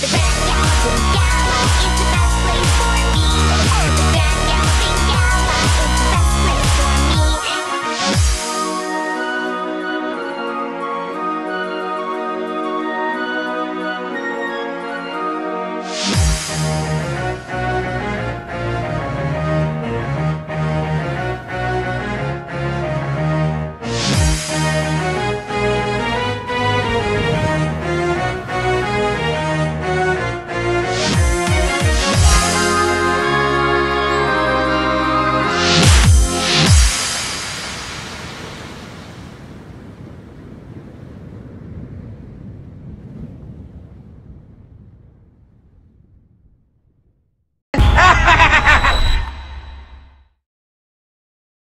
the back.